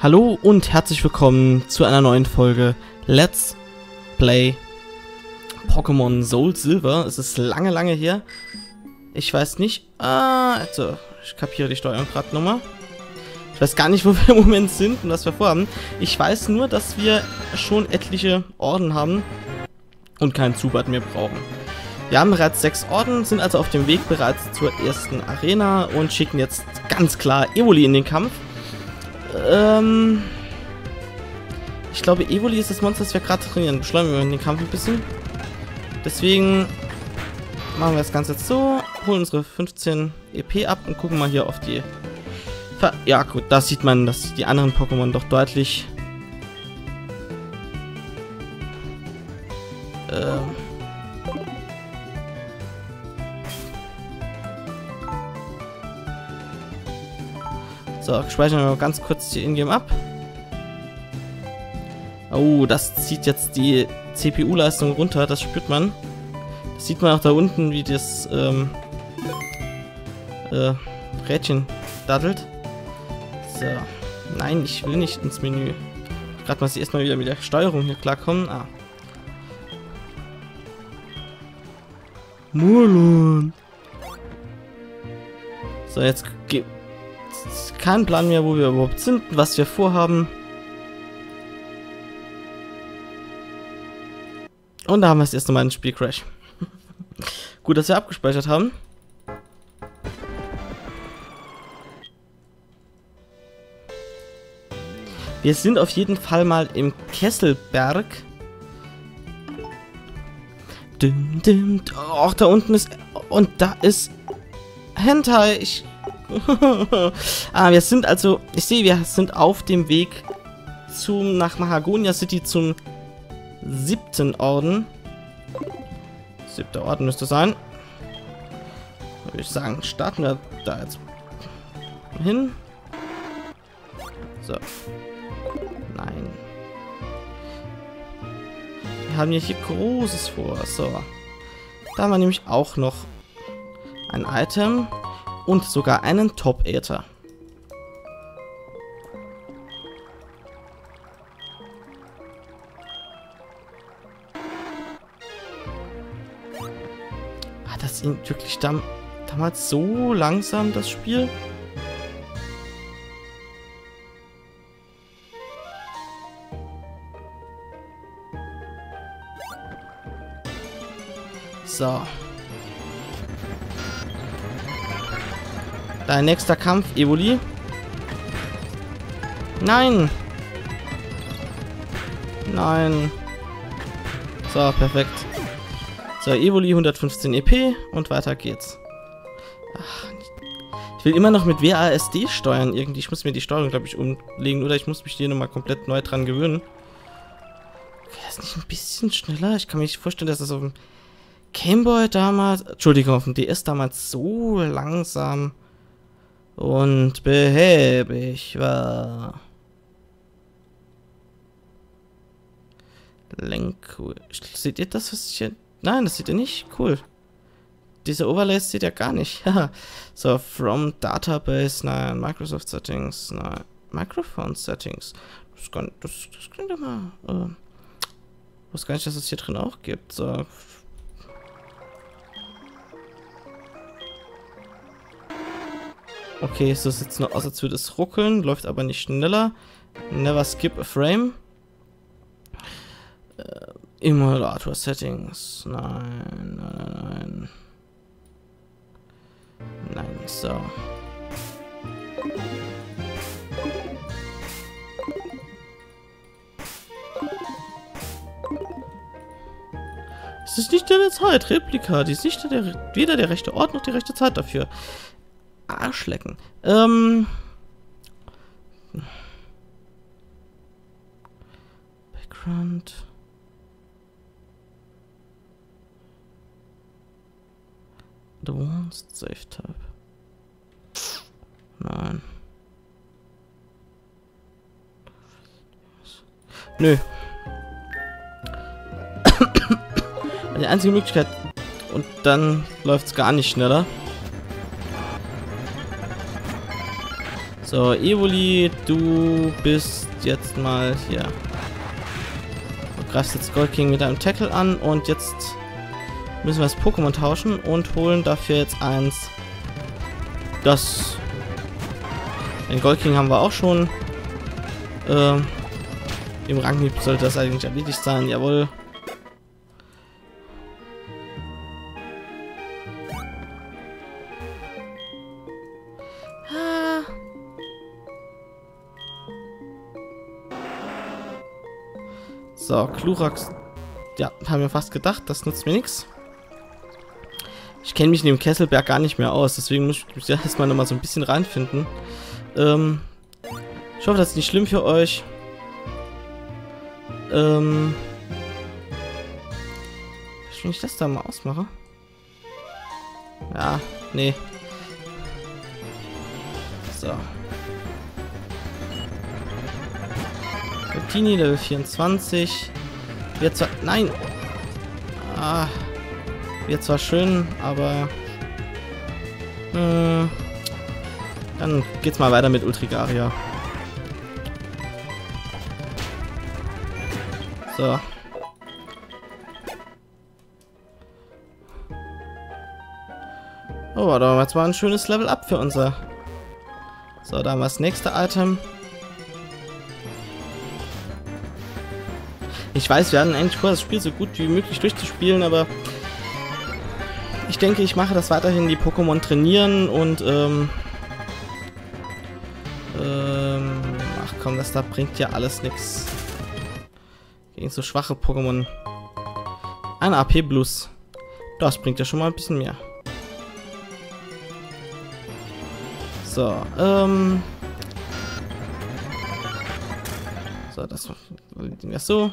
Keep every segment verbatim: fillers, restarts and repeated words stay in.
Hallo und herzlich willkommen zu einer neuen Folge Let's Play Pokémon Soul Silver. Es ist lange, lange her. Ich weiß nicht. Ah, also, ich kapiere die Steuerung gerade nochmal. Ich weiß gar nicht, wo wir im Moment sind und was wir vorhaben. Ich weiß nur, dass wir schon etliche Orden haben und keinen Zubat mehr brauchen. Wir haben bereits sechs Orden, sind also auf dem Weg bereits zur ersten Arena und schicken jetzt ganz klar Evoli in den Kampf. Ähm, ich glaube, Evoli ist das Monster, das wir gerade trainieren. Beschleunigen wir den Kampf ein bisschen. Deswegen machen wir das Ganze jetzt so. Holen unsere fünfzehn E P ab und gucken mal hier auf die... Ver ja gut, da sieht man, dass die anderen Pokémon doch deutlich... Ähm... So, speichern wir mal ganz kurz die Ingame ab. Oh, das zieht jetzt die C P U-Leistung runter, das spürt man. Das sieht man auch da unten, wie das ähm, äh, Rädchen daddelt. So, nein, ich will nicht ins Menü. Gerade mal erstmal wieder mit der Steuerung hier klarkommen. Ah. Mulon. So, jetzt geht. Kein Plan mehr, wo wir überhaupt sind, was wir vorhaben. Und da haben wir das erste Mal einen Spielcrash. Gut, dass wir abgespeichert haben. Wir sind auf jeden Fall mal im Kesselberg. Düm, düm, oh, da unten ist... Und da ist... Hentai, ich... Ah, wir sind also, ich sehe, wir sind auf dem Weg zum, nach Mahagonia City zum siebten Orden. Siebter Orden müsste sein. Würde ich sagen, starten wir da jetzt hin. So. Nein. Wir haben hier, hier Großes vor. So. Da haben wir nämlich auch noch ein Item. Und sogar einen Top-Äther. War das wirklich dam damals so langsam, das Spiel? So. Dein nächster Kampf, Evoli. Nein. Nein. So, perfekt. So, Evoli, hundertfünfzehn E P und weiter geht's. Ach, ich will immer noch mit W A S D steuern irgendwie. Ich muss mir die Steuerung, glaube ich, umlegen oder ich muss mich hier nochmal komplett neu dran gewöhnen. Okay, das ist nicht ein bisschen schneller? Ich kann mir nicht vorstellen, dass das auf dem Gameboy damals... Entschuldigung, auf dem D S damals so langsam... und behäbig war. Link. Seht ihr das, was ich hier... Nein, das seht ihr nicht. Cool. Diese Overlays seht ihr gar nicht. So, from Database. Nein, Microsoft Settings. Nein, Microphone Settings. Das, kann, das, das klingt immer... Äh, ich weiß gar nicht, dass es hier drin auch gibt. So... Okay, so sieht es nur aus, als würde es ruckeln, läuft aber nicht schneller. Never skip a frame. Äh, Emulator Settings. Nein, nein, nein. Nein, so. Es ist nicht deine Zeit, Replika. Die ist nicht der, weder der rechte Ort noch die rechte Zeit dafür. Arschlecken. Ähm. Background. Advanced Safety. Nein. Nö. Die einzige Möglichkeit. Und dann läuft es gar nicht schneller. So, Evoli, du bist jetzt mal hier. Du greifst jetzt Goldking mit einem Tackle an und jetzt müssen wir das Pokémon tauschen und holen dafür jetzt eins. Das. Den Goldking haben wir auch schon. Ähm, Im Ranghieb sollte das eigentlich erledigt sein, jawohl. Ah. So, Klurax. Ja, haben wir fast gedacht, das nutzt mir nichts. Ich kenne mich in dem Kesselberg gar nicht mehr aus, deswegen muss ich mich erstmal nochmal so ein bisschen reinfinden. Ähm, ich hoffe, das ist nicht schlimm für euch. Ähm, wenn ich das da mal ausmache. Ja, nee. So. Coltini, Level vierundzwanzig. Wird zwar... Nein! Ah, wird zwar schön, aber... Mh, dann geht's mal weiter mit Ultrigaria. So. Oh, da haben wir jetzt mal ein schönes Level Up für unser. So, da haben wir das nächste Item. Ich weiß, wir hatten eigentlich vor, das Spiel so gut wie möglich durchzuspielen, aber ich denke, ich mache das weiterhin, die Pokémon trainieren und ähm, ähm, ach komm, das da bringt ja alles nichts. Gegen so schwache Pokémon. Ein A P Plus. Das bringt ja schon mal ein bisschen mehr. So, ähm. So, das war so.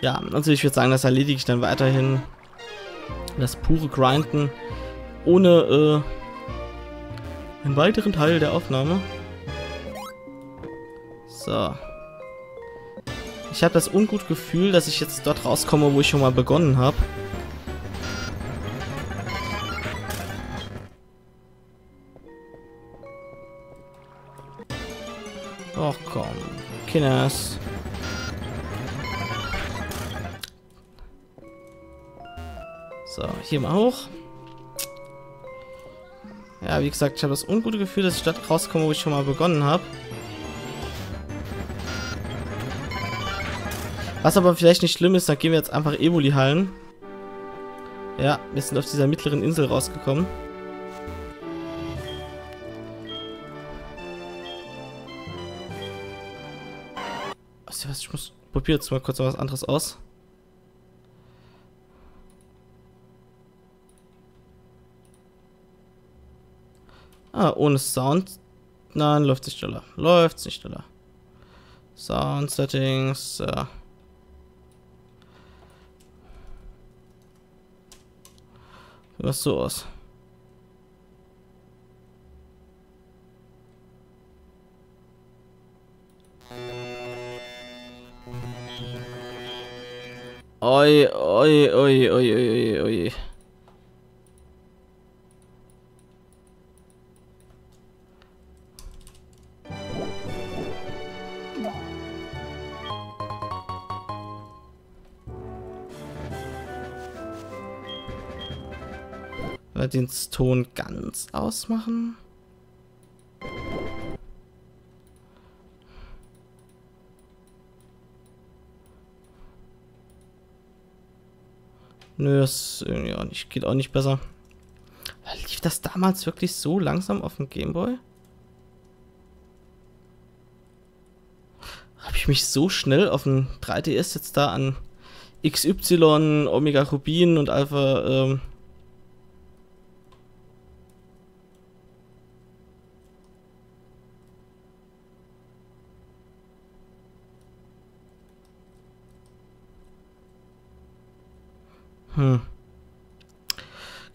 Ja, also ich würde sagen, das erledige ich dann weiterhin. Das pure Grinden. Ohne äh, einen weiteren Teil der Aufnahme. So. Ich habe das ungute Gefühl, dass ich jetzt dort rauskomme, wo ich schon mal begonnen habe. Och komm. Kinders. So, hier mal hoch. Ja, wie gesagt, ich habe das ungute Gefühl, dass ich dort rauskomme, wo ich schon mal begonnen habe. Was aber vielleicht nicht schlimm ist, dann gehen wir jetzt einfach Evoli heilen. Ja, wir sind auf dieser mittleren Insel rausgekommen. Was, was, ich muss probiere jetzt mal kurz noch was anderes aus. Ah, ohne Sound. Nein, läuft's nicht schneller. Läuft's nicht schneller. Sound Settings. Ja. Was so aus? Oi, oi, oi, oi, oi, oi. Den Ton ganz ausmachen. Nö, das irgendwie auch nicht, geht auch nicht besser. Lief das damals wirklich so langsam auf dem Gameboy? Habe ich mich so schnell auf dem drei D S jetzt da an X Y Omega Rubin und Alpha ähm, Hm.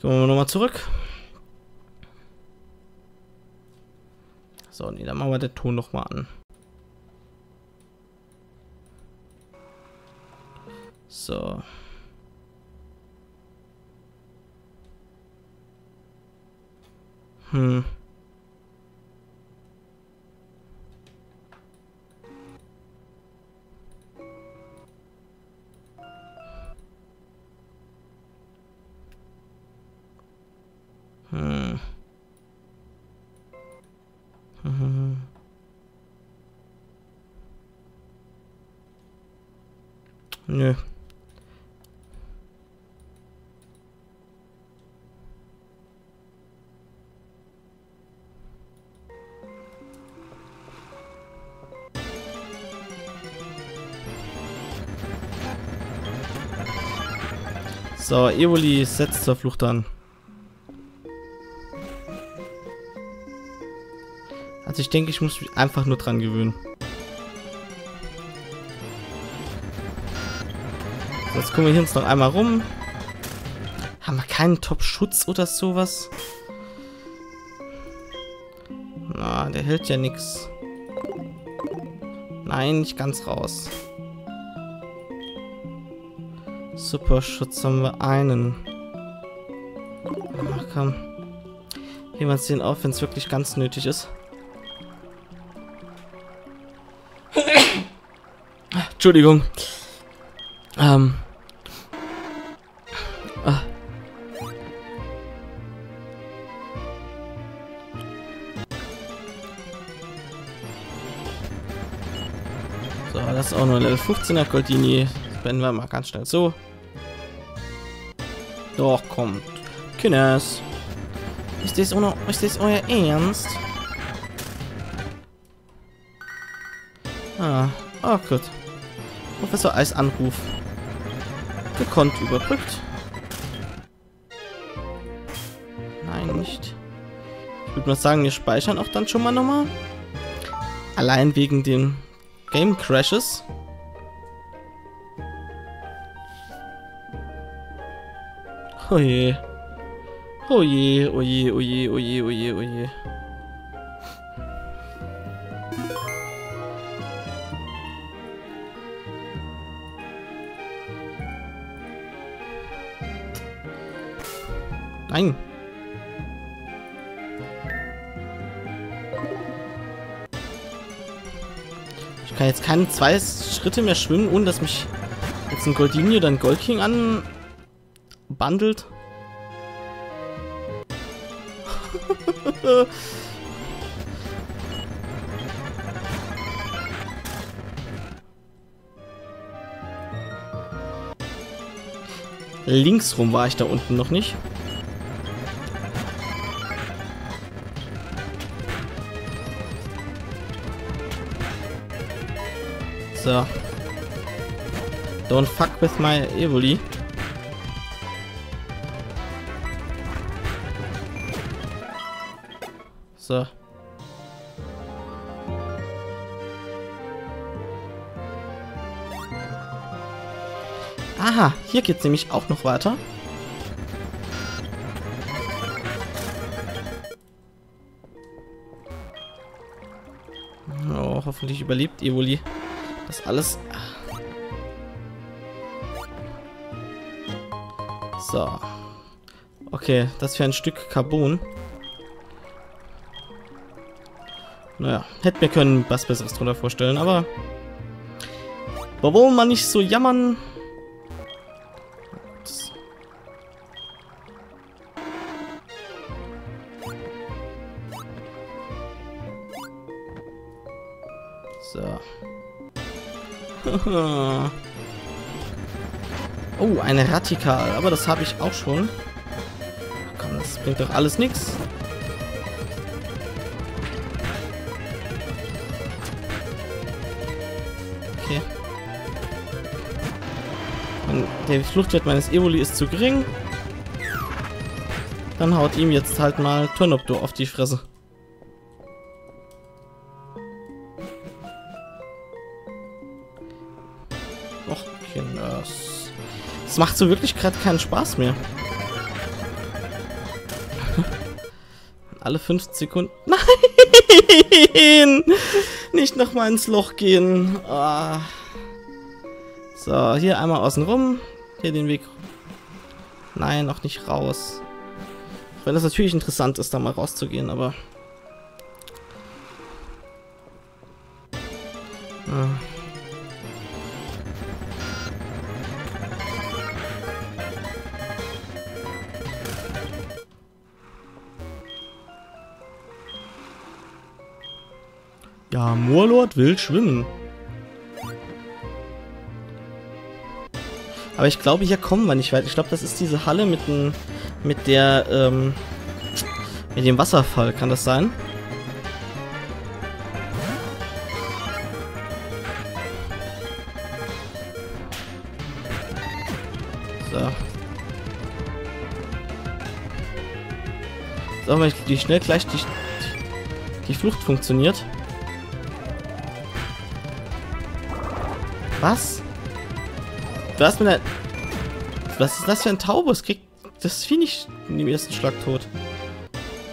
Gehen wir nochmal zurück. So, nee, dann machen wir den Ton nochmal an. So. Hm. Hm. Hm. Nö. So, Evoli setzt zur Flucht an. Also ich denke, ich muss mich einfach nur dran gewöhnen. So, jetzt kommen wir hier uns noch einmal rum. Haben wir keinen Top-Schutz oder sowas? Na, der hält ja nichts. Nein, nicht ganz raus. Superschutz haben wir einen. Ach komm. Jemand sehen auf, wenn es wirklich ganz nötig ist. Entschuldigung. Ähm. Ah. So, das ist auch nur Level fünfzehner Coltini. Beenden wir mal ganz schnell so. Doch, kommt. Kinders. Ist das, ohne, ist das euer Ernst? Ah, oh Gott. Professor Eis Anruf. Gekonnt überbrückt. Nein, nicht. Ich würde mal sagen, wir speichern auch dann schon mal nochmal. Allein wegen den Game Crashes. Oje. Oje, oje, oje, oje, oje, oje. Nein. Ich kann jetzt keine zwei Schritte mehr schwimmen, ohne dass mich jetzt ein Goldinio oder ein Goldking an... Bundelt. Links rum war ich da unten noch nicht. So. Don't fuck with my Evoli. So. Aha, hier geht's nämlich auch noch weiter. Oh, hoffentlich überlebt Evoli. Das alles. So. Okay, das wäre ein Stück Carbon. Naja, hätte mir können was Besseres drunter vorstellen, aber... Warum man nicht so jammern? So. Oh, eine Radikal, aber das habe ich auch schon. Komm, das bringt doch alles nichts. Der Fluchtwert meines Evoli ist zu gering. Dann haut ihm jetzt halt mal Turnoptor auf die Fresse. Och, Kinders. Das macht so wirklich gerade keinen Spaß mehr. Alle fünf Sekunden... Nein! Nicht nochmal ins Loch gehen. Ah. So, hier einmal außen rum. Hier den Weg. Nein, noch nicht raus. Weil das natürlich interessant ist, da mal rauszugehen, aber... Ah. Ja, Moorlord will schwimmen. Aber ich glaube, hier kommen wir nicht weit. Ich glaube, das ist diese Halle mit dem, mit der, ähm, mit dem Wasserfall. Kann das sein? So. Sag mal, wie schnell gleich die, die Flucht funktioniert. Was? Was mit der... Was ist das für ein Taube? Es kriegt das Vieh nicht in dem ersten Schlag tot.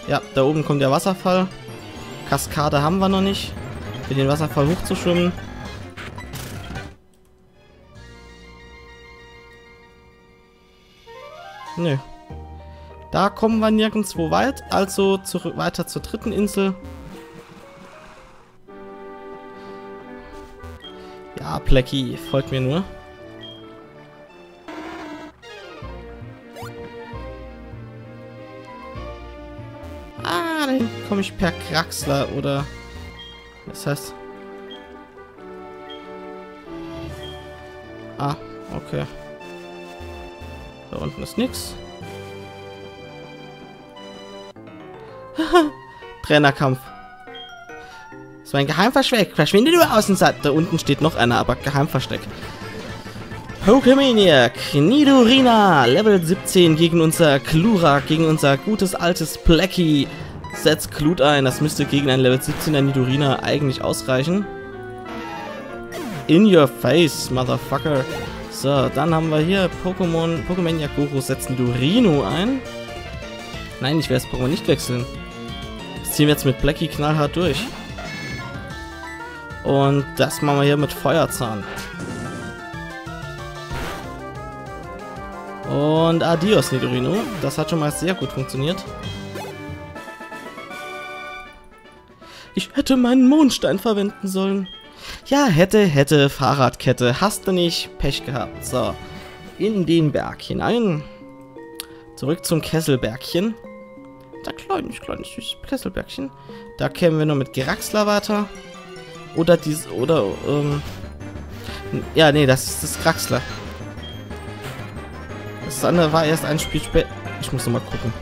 Ja, da oben kommt der Wasserfall. Kaskade haben wir noch nicht. Für den Wasserfall hochzuschwimmen. Nö. Da kommen wir nirgendwo weit. Also zurück weiter zur dritten Insel. Ja, Blackie, folgt mir nur. Ah, dahin komme ich per Kraxler oder... Das heißt... Ah, okay. Da unten ist nix. Trainerkampf. So ein Geheimversteck. Verschwinde du Außenseite. Da unten steht noch einer, aber Geheimversteck. Pokémaniac. Nidorina. Level siebzehn gegen unser Klurax, gegen unser gutes altes Blackie. Setzt Glut ein. Das müsste gegen ein Level siebzehner Nidorina eigentlich ausreichen. In your face, Motherfucker. So, dann haben wir hier Pokémon. Pokémaniac Guru setzt Nidorino ein. Nein, ich werde das Pokémon nicht wechseln. Das ziehen wir jetzt mit Blackie knallhart durch. Und das machen wir hier mit Feuerzahn. Und adios, Nidorino. Das hat schon mal sehr gut funktioniert. Ich hätte meinen Mondstein verwenden sollen. Ja, hätte, hätte, Fahrradkette. Hast du nicht, Pech gehabt. So, in den Berg hinein. Zurück zum Kesselbergchen. Da kleines, kleines, süßes Kesselbergchen. Da kämen wir nur mit Kraxler weiter. Oder dieses, oder, ähm... Ja, nee, das ist das Kraxler. Das andere war erst ein Spiel später. Ich muss nochmal gucken.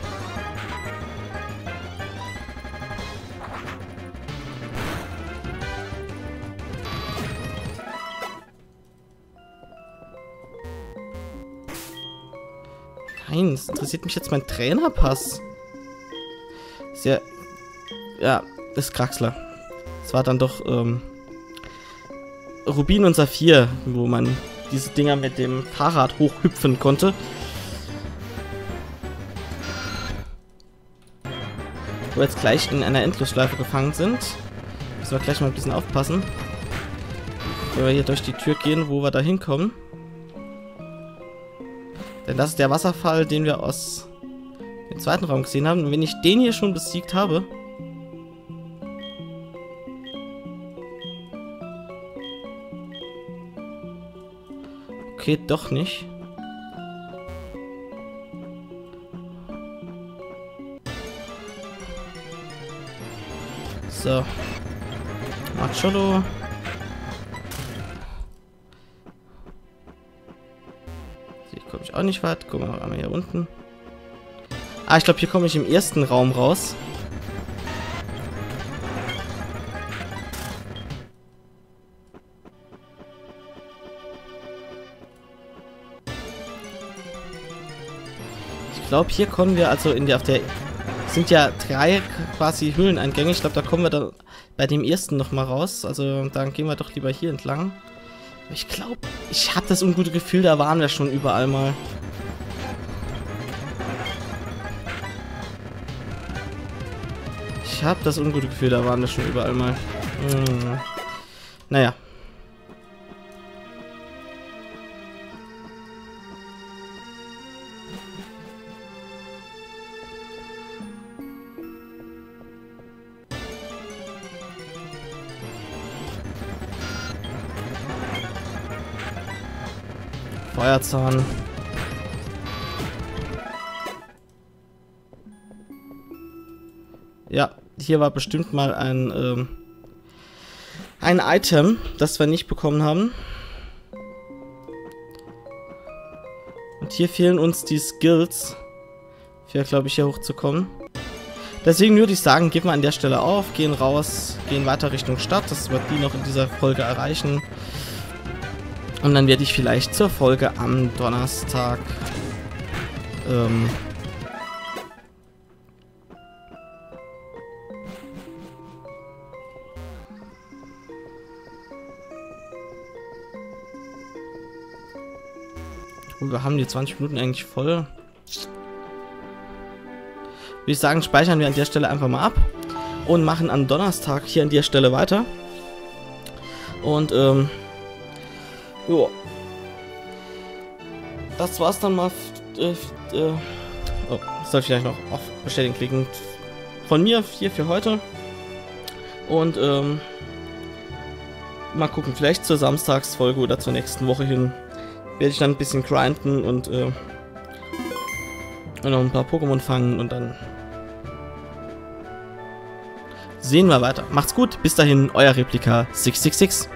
Nein, es interessiert mich jetzt mein Trainerpass. Sehr... Ja, das ist Kraxler. Es war dann doch ähm, Rubin und Saphir, wo man diese Dinger mit dem Fahrrad hochhüpfen konnte. Wo wir jetzt gleich in einer Endlosschleife gefangen sind. Müssen wir gleich mal ein bisschen aufpassen. Wenn wir hier durch die Tür gehen, wo wir da hinkommen. Denn das ist der Wasserfall, den wir aus dem zweiten Raum gesehen haben. Und wenn ich den hier schon besiegt habe... Okay, doch nicht. So. Macholo. Hier komme ich auch nicht weit. Gucken wir mal hier unten. Ah, ich glaube, hier komme ich im ersten Raum raus. Ich glaube, hier kommen wir also in der, auf der, sind ja drei quasi Höhleneingänge. Ich glaube, da kommen wir dann bei dem ersten nochmal raus. Also, dann gehen wir doch lieber hier entlang. Ich glaube, ich habe das ungute Gefühl, da waren wir schon überall mal. Ich habe das ungute Gefühl, da waren wir schon überall mal. Hm. Naja. Feuerzahn. Ja, hier war bestimmt mal ein, ähm, ein Item, das wir nicht bekommen haben. Und hier fehlen uns die Skills, für, glaube ich, hier hochzukommen. Deswegen würde ich sagen, geben wir an der Stelle auf, gehen raus, gehen weiter Richtung Stadt. Das wird die noch in dieser Folge erreichen. Und dann werde ich vielleicht zur Folge am Donnerstag ähm, oh, wir haben die zwanzig Minuten eigentlich voll. Würde ich sagen, speichern wir an der Stelle einfach mal ab und machen am Donnerstag hier an der Stelle weiter. Und ähm, jo. Das war's dann mal. Äh, äh, oh, soll ich vielleicht noch auf Bestätigen klicken. Von mir hier für heute. Und ähm, mal gucken, vielleicht zur Samstagsfolge oder zur nächsten Woche hin werde ich dann ein bisschen grinden und äh, noch ein paar Pokémon fangen und dann sehen wir weiter. Macht's gut, bis dahin, euer Replika sechs sechs sechs.